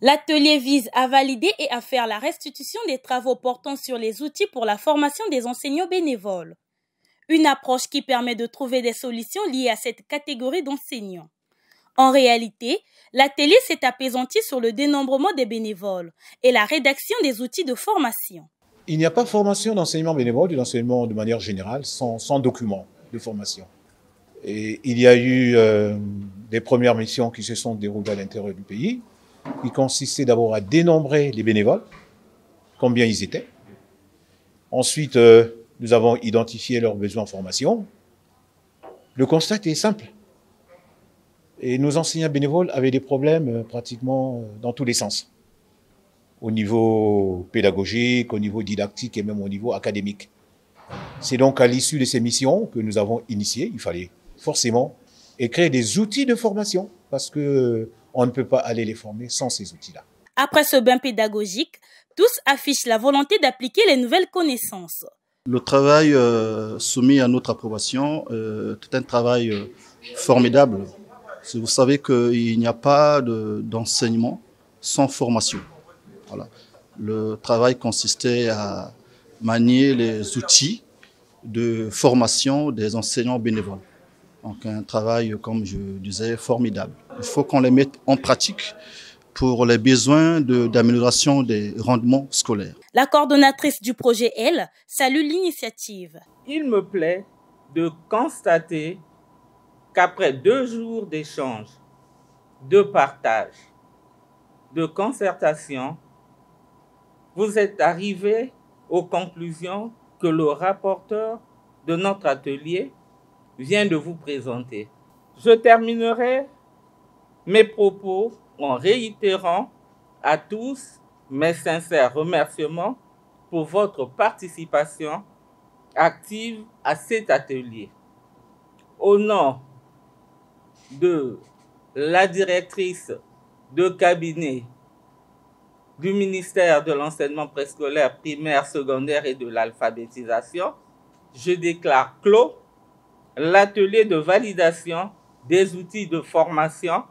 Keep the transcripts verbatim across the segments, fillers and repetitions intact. L'atelier vise à valider et à faire la restitution des travaux portant sur les outils pour la formation des enseignants bénévoles. Une approche qui permet de trouver des solutions liées à cette catégorie d'enseignants. En réalité, l'atelier s'est apaisanti sur le dénombrement des bénévoles et la rédaction des outils de formation. Il n'y a pas formation d'enseignement bénévole et d'enseignement de manière générale sans, sans document de formation. Et il y a eu euh, des premières missions qui se sont déroulées à l'intérieur du pays, qui consistaient d'abord à dénombrer les bénévoles, combien ils étaient. Ensuite, euh, nous avons identifié leurs besoins en formation. Le constat est simple. Et nos enseignants bénévoles avaient des problèmes pratiquement dans tous les sens, au niveau pédagogique, au niveau didactique et même au niveau académique. C'est donc à l'issue de ces missions que nous avons initiées, il fallait forcément créer des outils de formation, parce qu'on ne peut pas aller les former sans ces outils-là. Après ce bain pédagogique, tous affichent la volonté d'appliquer les nouvelles connaissances. Le travail euh, soumis à notre approbation, euh, tout un travail euh, formidable. Vous savez qu'il n'y a pas d'enseignement de, sans formation. Voilà. Le travail consistait à manier les outils de formation des enseignants bénévoles. Donc un travail, comme je disais, formidable. Il faut qu'on les mette en pratique pour les besoins d'amélioration de, des rendements scolaires. La coordonnatrice du projet, elle, salue l'initiative. Il me plaît de constater qu'après deux jours d'échange, de partage, de concertation, vous êtes arrivés aux conclusions que le rapporteur de notre atelier vient de vous présenter. Je terminerai mes propos en réitérant à tous mes sincères remerciements pour votre participation active à cet atelier. Au nom de la directrice de cabinet du ministère de l'enseignement préscolaire, primaire, secondaire et de l'alphabétisation, je déclare clos l'atelier de validation des outils de formation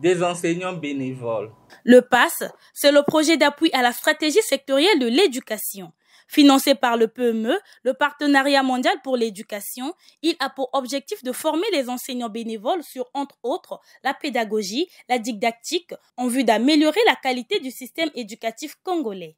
des enseignants bénévoles. Le P A S, c'est le projet d'appui à la stratégie sectorielle de l'éducation. Financé par le P M E, le Partenariat mondial pour l'éducation, il a pour objectif de former les enseignants bénévoles sur, entre autres, la pédagogie, la didactique, en vue d'améliorer la qualité du système éducatif congolais.